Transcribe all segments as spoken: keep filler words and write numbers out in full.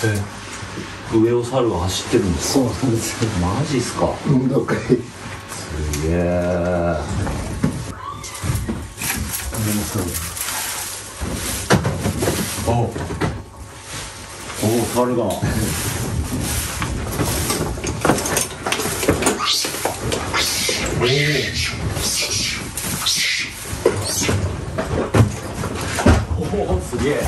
上を猿は走ってるんですか。そうなんですよ。マジっすか。運動会。すげー。おおお、猿だ。おおお、すげえ。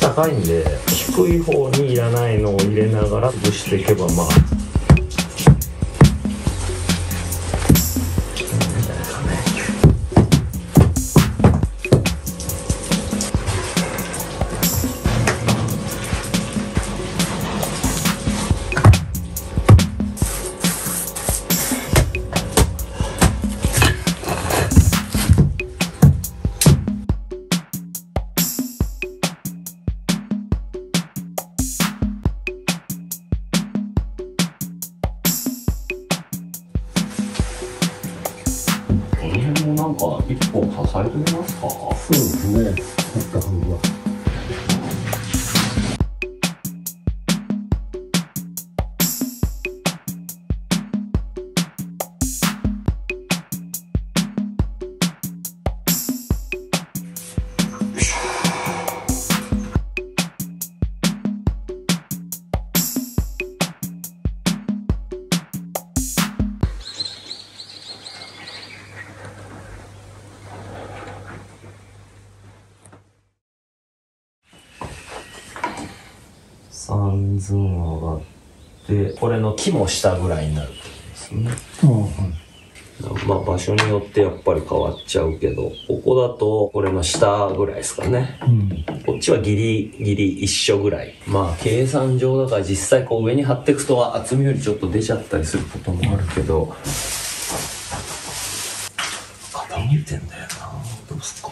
高いんで低い方にいらないのを入れながら潰していけばまあ一本支えてみますか。そうですね。ここは。三寸上がってこれの木も下ぐらいになるってことですね、うんうん、まあ場所によってやっぱり変わっちゃうけど、ここだとこれの下ぐらいですかね、うん、こっちはギリギリ一緒ぐらい。まあ計算上だから実際こう上に張っていくとは厚みよりちょっと出ちゃったりすることもあるけど、傾いてんだよな。どうすっか。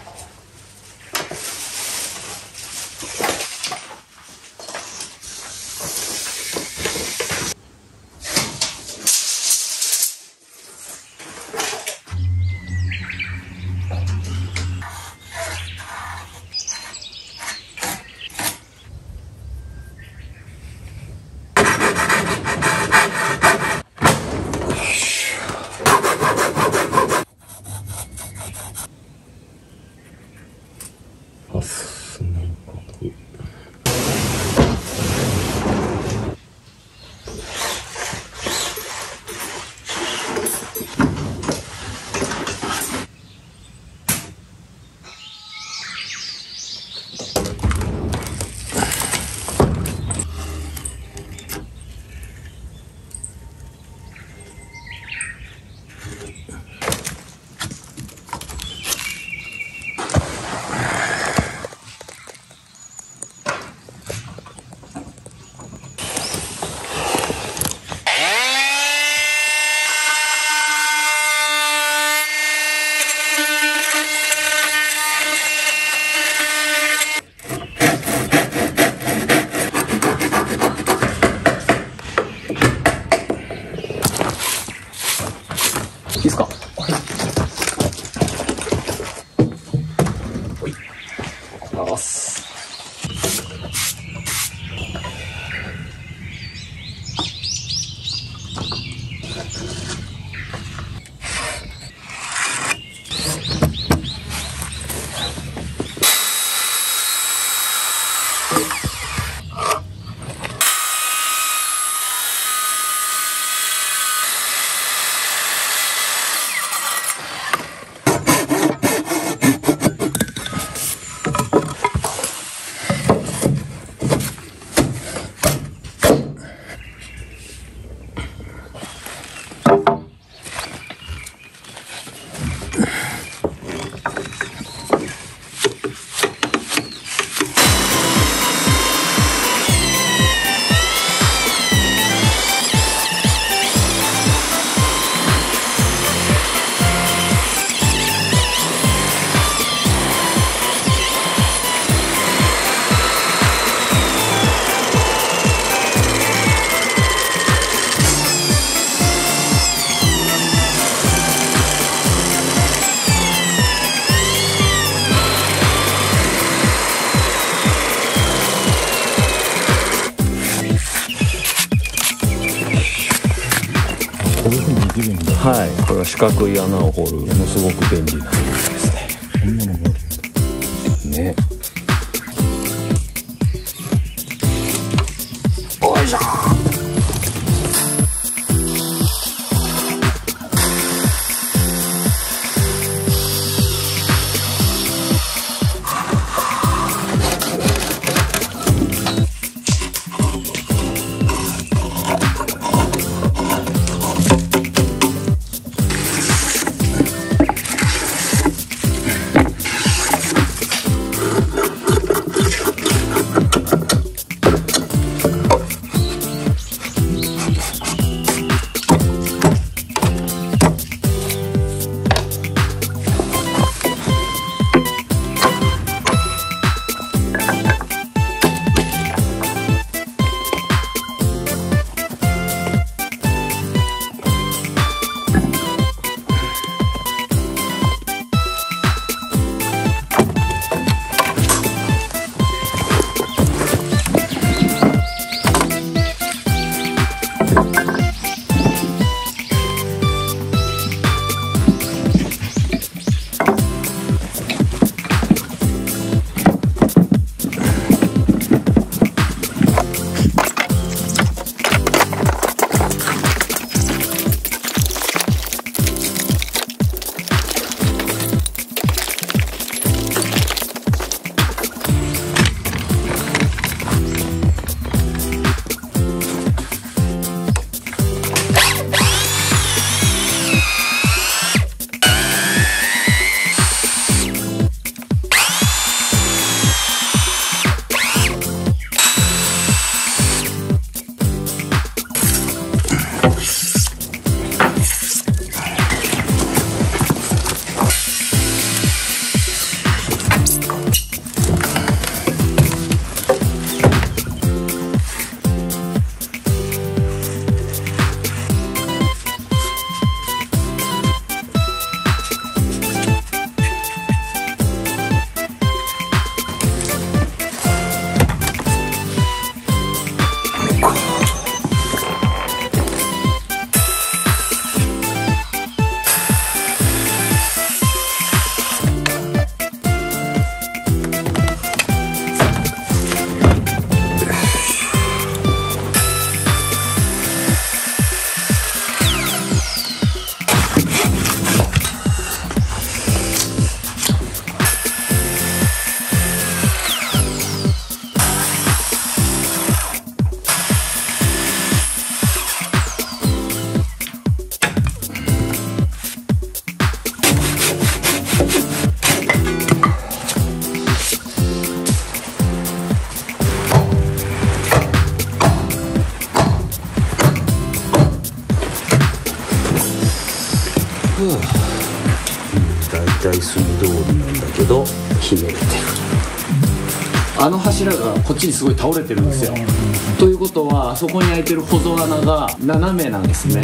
はい、これは四角い穴を掘るものすごく便利なものですね。こんなのもあるね。おいしょ。大体隅通りなんだけどひねれてる。あの柱がこっちにすごい倒れてるんですよ。ということはあそこに開いてる保存穴が斜めなんですね。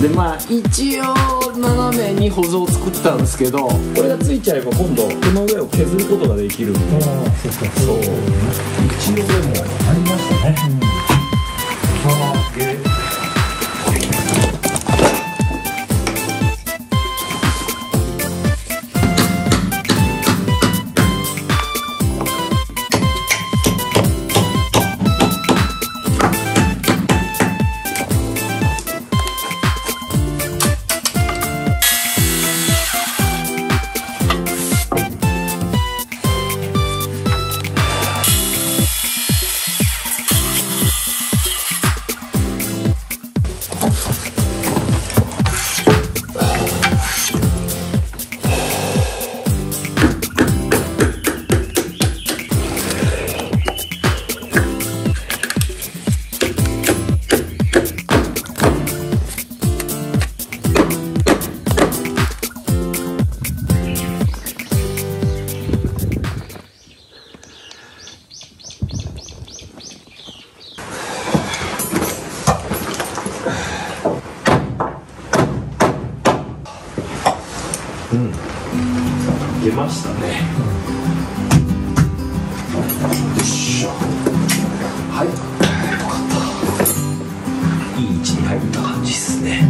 でまあ一応斜めに保存を作ったんですけど、これがついちゃえば今度この上を削ることができるんで、そう一応でもありましたね。うん、出ましたね。うん、よっしゃ、はい、よかった。いい位置に入った感じですね。